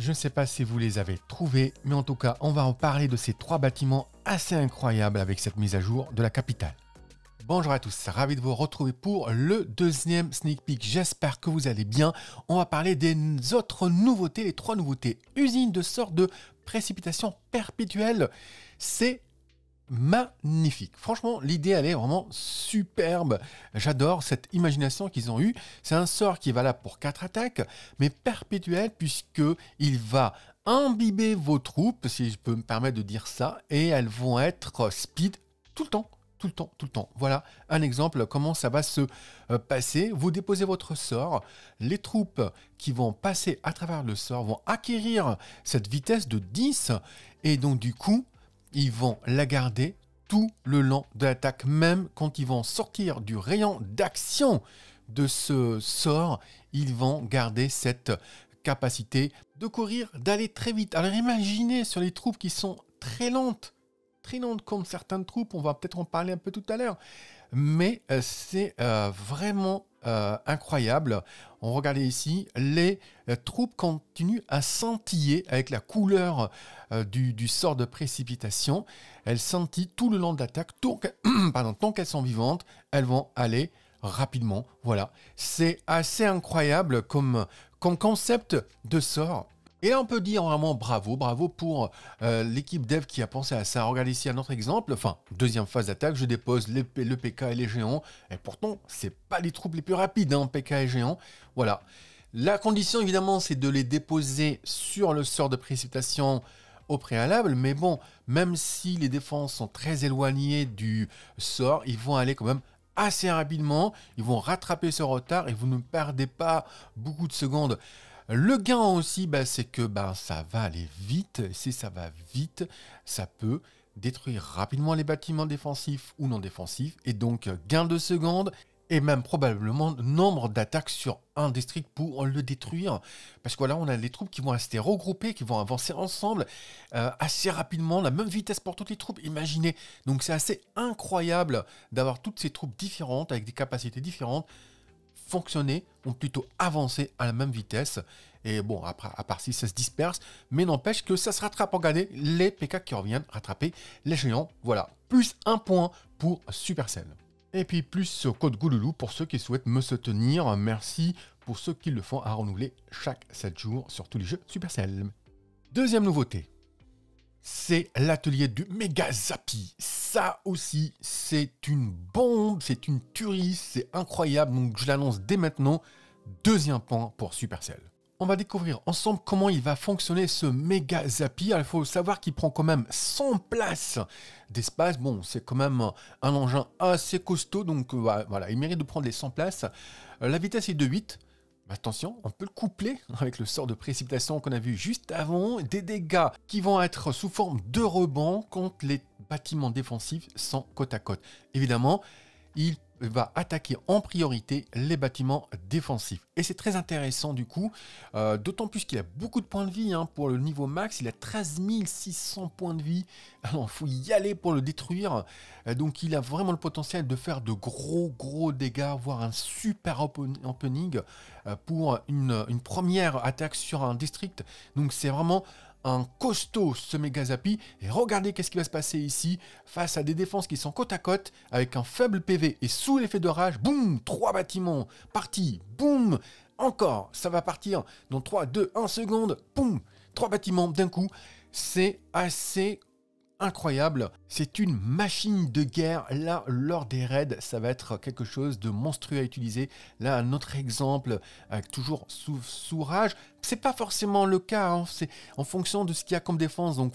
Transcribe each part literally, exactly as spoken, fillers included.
Je ne sais pas si vous les avez trouvés, mais en tout cas, on va en parler de ces trois bâtiments assez incroyables avec cette mise à jour de la capitale. Bonjour à tous, ravi de vous retrouver pour le deuxième sneak peek. J'espère que vous allez bien. On va parler des autres nouveautés, les trois nouveautés. Usine de sorte de précipitation perpétuelle. C'est magnifique. Franchement, l'idée, elle est vraiment superbe. J'adore cette imagination qu'ils ont eue. C'est un sort qui est valable pour quatre attaques, mais perpétuel puisqu'il va imbiber vos troupes, si je peux me permettre de dire ça, et elles vont être speed tout le temps. Tout le temps, tout le temps. Voilà un exemple comment ça va se passer. Vous déposez votre sort. Les troupes qui vont passer à travers le sort vont acquérir cette vitesse de dix. Et donc, du coup, ils vont la garder tout le long de l'attaque. Même quand ils vont sortir du rayon d'action de ce sort, ils vont garder cette capacité de courir, d'aller très vite. Alors, imaginez sur les troupes qui sont très lentes. Très longue comme certaines troupes, on va peut-être en parler un peu tout à l'heure, mais c'est euh, vraiment euh, incroyable. On regarde ici, les troupes continuent à scintiller avec la couleur euh, du, du sort de précipitation. Elles scintillent tout le long de l'attaque, tant qu'elles sont vivantes, elles vont aller rapidement. Voilà, c'est assez incroyable comme, comme concept de sort. Et là, on peut dire vraiment bravo, bravo pour euh, l'équipe dev qui a pensé à ça. Regardez ici un autre exemple, enfin, deuxième phase d'attaque, je dépose les, le P K et les géants. Et pourtant, ce n'est pas les troupes les plus rapides, hein, P K et géants. Voilà. La condition, évidemment, c'est de les déposer sur le sort de précipitation au préalable. Mais bon, même si les défenses sont très éloignées du sort, ils vont aller quand même assez rapidement. Ils vont rattraper ce retard et vous ne perdez pas beaucoup de secondes. Le gain aussi, bah, c'est que bah, ça va aller vite. Si ça va vite, ça peut détruire rapidement les bâtiments défensifs ou non défensifs. Et donc, gain de secondes et même probablement nombre d'attaques sur un district pour le détruire. Parce que là, on a les troupes qui vont rester regroupées, qui vont avancer ensemble euh, assez rapidement. La même vitesse pour toutes les troupes, imaginez. Donc, c'est assez incroyable d'avoir toutes ces troupes différentes, avec des capacités différentes, fonctionner, ont plutôt avancé à la même vitesse. Et bon, après, à part si ça se disperse, mais n'empêche que ça se rattrape. Regardez, les P K qui reviennent rattraper les géants. Voilà, plus un point pour Supercell. Et puis plus ce code gouloulou pour ceux qui souhaitent me soutenir. Merci pour ceux qui le font à renouveler chaque sept jours sur tous les jeux Supercell. Deuxième nouveauté, c'est l'atelier du Méga Zappy. Ça aussi, c'est une bombe, c'est une tuerie, c'est incroyable. Donc, je l'annonce dès maintenant. Deuxième point pour Supercell. On va découvrir ensemble comment il va fonctionner ce Méga Zappy. Alors, il faut savoir qu'il prend quand même cent places d'espace. Bon, c'est quand même un engin assez costaud. Donc, euh, voilà, il mérite de prendre les cent places. Euh, la vitesse est de huit. Attention, on peut le coupler avec le sort de précipitation qu'on a vu juste avant. Des dégâts qui vont être sous forme de rebond contre les bâtiments défensifs sont côte à côte. Évidemment, il va attaquer en priorité les bâtiments défensifs. Et c'est très intéressant du coup, euh, d'autant plus qu'il a beaucoup de points de vie hein, pour le niveau max. Il a treize mille six cents points de vie. Alors, il faut y aller pour le détruire. Donc, il a vraiment le potentiel de faire de gros, gros dégâts, voire un super opening pour une, une première attaque sur un district. Donc, c'est vraiment un costaud ce Méga Zappy. Et regardez qu'est-ce qui va se passer ici face à des défenses qui sont côte à côte avec un faible P V et sous l'effet de rage, boum, trois bâtiments partis, boum, encore, ça va partir dans trois, deux, un secondes, boum, trois bâtiments d'un coup. C'est assez incroyable, c'est une machine de guerre. Là, lors des raids, ça va être quelque chose de monstrueux à utiliser. Là, un autre exemple, avec toujours sous, sous rage. C'est pas forcément le cas, hein. C'est en fonction de ce qu'il y a comme défense. Donc,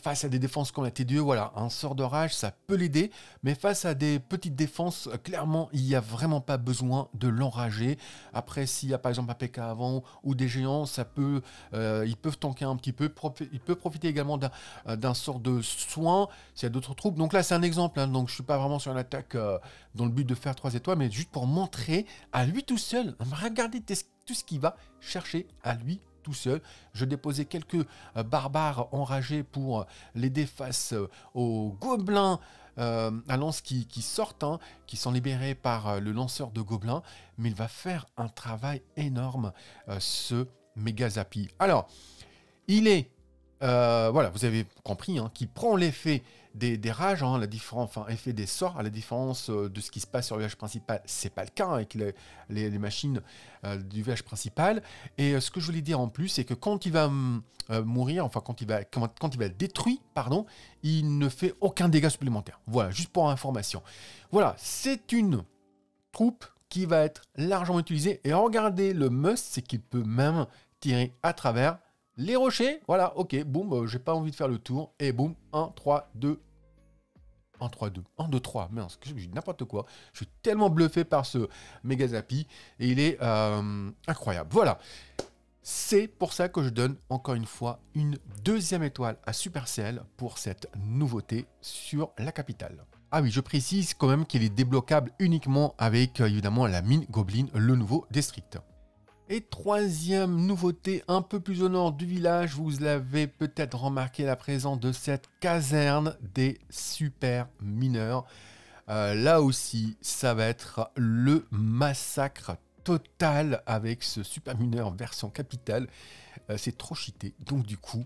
face à des défenses comme la T deux, voilà, un sort de rage, ça peut l'aider. Mais face à des petites défenses, clairement, il n'y a vraiment pas besoin de l'enrager. Après, s'il y a par exemple un P K avant ou des géants, ça peut, euh, ils peuvent tanker un petit peu. Il peut profiter également d'un sort de soin s'il y a d'autres troupes. Donc là, c'est un exemple. Hein. Donc, je suis pas vraiment sur une attaque euh, dans le but de faire trois étoiles, mais juste pour montrer à lui tout seul. Regardez tes tout ce qu'il va chercher à lui tout seul. Je déposais quelques euh, barbares enragés pour euh, l'aider face euh, aux gobelins euh, à lance qui, qui sortent, hein, qui sont libérés par euh, le lanceur de gobelins. Mais il va faire un travail énorme, euh, ce Méga Zappy. Alors, Il est, euh, voilà, vous avez compris, hein, qui prend l'effet des, des rages, hein, la différence, enfin, effet des sorts, à la différence euh, de ce qui se passe sur le village principal, c'est pas le cas hein, avec les, les, les machines euh, du village principal. Et euh, ce que je voulais dire en plus, c'est que quand il va euh, mourir, enfin, quand il va, quand, quand il va être détruit, pardon, il ne fait aucun dégât supplémentaire. Voilà, juste pour information. Voilà, c'est une troupe qui va être largement utilisée. Et regardez, le must, c'est qu'il peut même tirer à travers les rochers. Voilà, ok, boum, euh, j'ai pas envie de faire le tour. Et boum, un, trois, deux, un, trois, deux, un, deux, trois. Mais je dis n'importe quoi. Je suis tellement bluffé par ce Méga Zappy. Et il est euh, incroyable. Voilà. C'est pour ça que je donne encore une fois une deuxième étoile à Supercell pour cette nouveauté sur la capitale. Ah oui, je précise quand même qu'il est débloquable uniquement avec, évidemment, la mine Goblin, le nouveau district. Et troisième nouveauté, un peu plus au nord du village, vous l'avez peut-être remarqué, la présence de cette caserne des super mineurs. Euh, là aussi, ça va être le massacre total avec ce super mineur version capitale. Euh, C'est trop cheaté, donc du coup,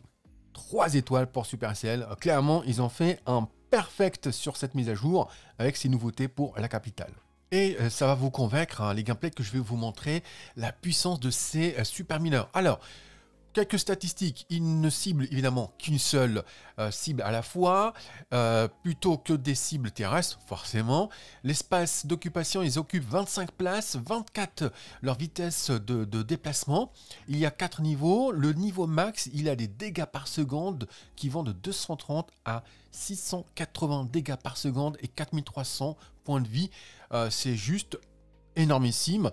trois étoiles pour Supercell. Euh, clairement, ils ont fait un perfect sur cette mise à jour avec ses nouveautés pour la capitale. Et euh, ça va vous convaincre, hein, les gameplays que je vais vous montrer, la puissance de ces euh, super mineurs. Alors, quelques statistiques, ils ne ciblent évidemment qu'une seule euh, cible à la fois, euh, plutôt que des cibles terrestres, forcément. L'espace d'occupation, ils occupent vingt-cinq places, vingt-quatre leur vitesse de, de déplacement. Il y a quatre niveaux. Le niveau max, il a des dégâts par seconde qui vont de deux cent trente à six cent quatre-vingts dégâts par seconde et quatre mille trois cents points de vie. Euh, c'est juste énormissime.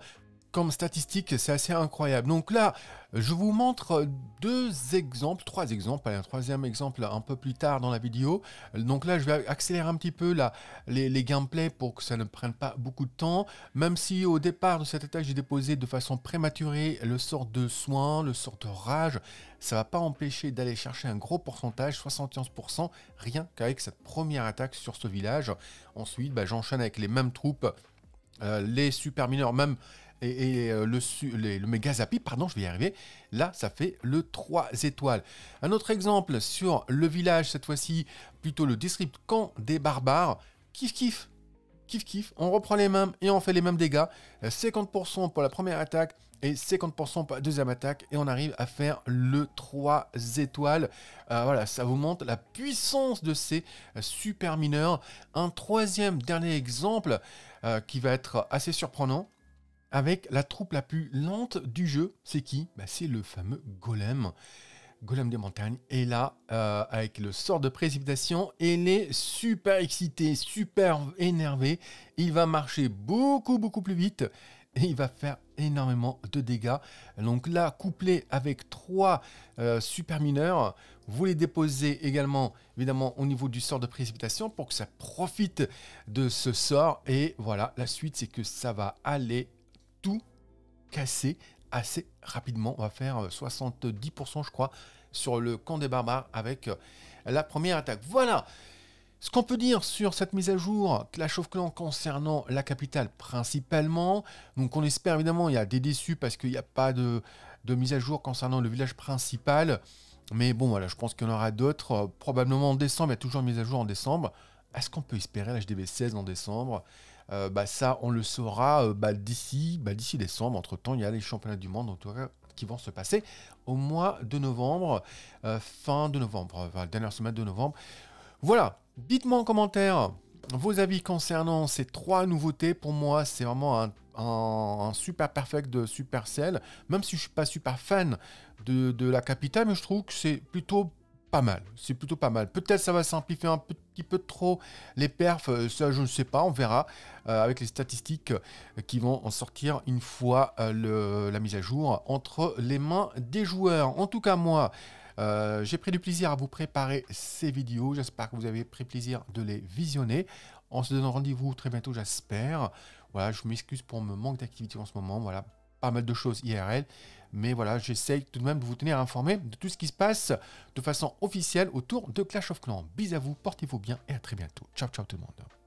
Comme statistique, c'est assez incroyable. Donc là, je vous montre deux exemples, trois exemples, un troisième exemple un peu plus tard dans la vidéo. Donc là, je vais accélérer un petit peu là, les, les gameplays pour que ça ne prenne pas beaucoup de temps. Même si au départ de cette attaque, j'ai déposé de façon prématurée le sort de soin, le sort de rage, ça va pas empêcher d'aller chercher un gros pourcentage, soixante et onze pour cent, rien qu'avec cette première attaque sur ce village. Ensuite, bah, j'enchaîne avec les mêmes troupes, euh, les super mineurs, même... Et, et euh, le, les, le Méga Zappy, pardon, je vais y arriver. Là, ça fait le trois étoiles. Un autre exemple sur le village, cette fois-ci, plutôt le district camp des barbares. Kiff, kiff, kiff, kiff. On reprend les mêmes et on fait les mêmes dégâts. cinquante pour cent pour la première attaque et cinquante pour cent pour la deuxième attaque. Et on arrive à faire le trois étoiles. Euh, voilà, ça vous montre la puissance de ces super mineurs. Un troisième, dernier exemple euh, qui va être assez surprenant. Avec la troupe la plus lente du jeu, c'est qui? Bah, c'est le fameux Golem, Golem des montagnes. Et là, euh, avec le sort de précipitation, il est super excité, super énervé. Il va marcher beaucoup, beaucoup plus vite et il va faire énormément de dégâts. Donc là, couplé avec trois euh, super mineurs, vous les déposez également, évidemment, au niveau du sort de précipitation pour que ça profite de ce sort. Et voilà, la suite, c'est que ça va aller... tout casser assez rapidement. On va faire soixante-dix pour cent, je crois, sur le camp des barbares avec la première attaque. Voilà ce qu'on peut dire sur cette mise à jour Clash of Clans concernant la capitale principalement. Donc on espère évidemment, il y a des déçus parce qu'il n'y a pas de, de mise à jour concernant le village principal. Mais bon, voilà, je pense qu'il y en aura d'autres. Probablement en décembre, il y a toujours une mise à jour en décembre. Est-ce qu'on peut espérer l'H D V seize en décembre ? Euh, bah ça, on le saura euh, bah, d'ici bah, d'ici décembre. Entre-temps, il y a les championnats du monde en tout cas, qui vont se passer au mois de novembre, euh, fin de novembre, enfin, la dernière semaine de novembre. Voilà, dites-moi en commentaire vos avis concernant ces trois nouveautés. Pour moi, c'est vraiment un, un, un super perfect de Supercell, même si je ne suis pas super fan de, de la capitale, mais je trouve que c'est plutôt... pas mal, c'est plutôt pas mal. Peut-être ça va simplifier un petit peu trop les perfs, ça je ne sais pas, on verra euh, avec les statistiques qui vont en sortir une fois euh, le, la mise à jour entre les mains des joueurs. En tout cas moi, euh, j'ai pris du plaisir à vous préparer ces vidéos, j'espère que vous avez pris plaisir de les visionner. On se donne rendez-vous très bientôt, j'espère. Voilà, je m'excuse pour mon manque d'activité en ce moment, voilà, pas mal de choses I R L. Mais voilà, j'essaye tout de même de vous tenir informé de tout ce qui se passe de façon officielle autour de Clash of Clans. Bisous à vous, portez-vous bien et à très bientôt. Ciao, ciao tout le monde.